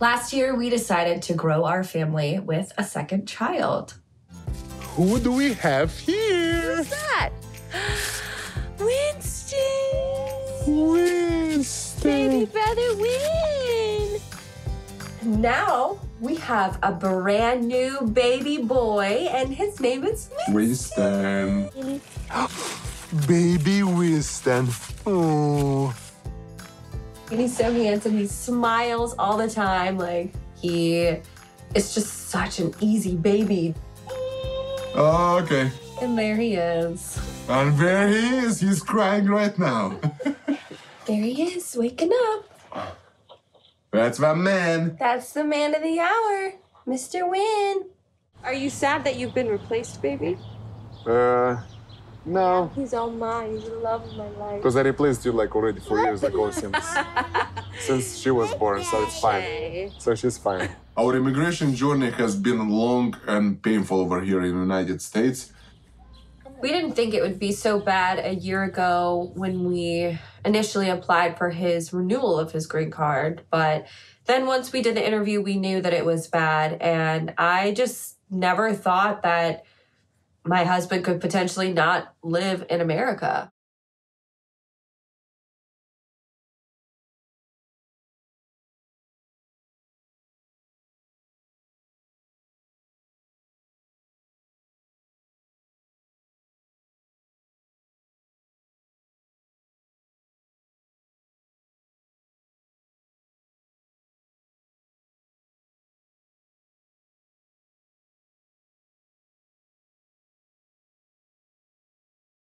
Last year, we decided to grow our family with a second child. Who do we have here? Who's that? Winston! Winston! Baby brother Win! Now, we have a brand new baby boy, and his name is Winston. Winston. Baby Winston. Oh. And he's so handsome. He smiles all the time. Like, he is just such an easy baby. Oh, okay. And there he is. And there he is. He's crying right now. There he is, waking up. That's my man. That's the man of the hour, Mr. Win. Are you sad that you've been replaced, baby? No. He's all mine. He's the love of my life. Because I replaced you like already 4 years ago since she was born, so it's fine. So she's fine. Our immigration journey has been long and painful over here in the United States. We didn't think it would be so bad a year ago when we initially applied for his renewal of his green card. But then once we did the interview, we knew that it was bad. And I just never thought that my husband could potentially not live in America.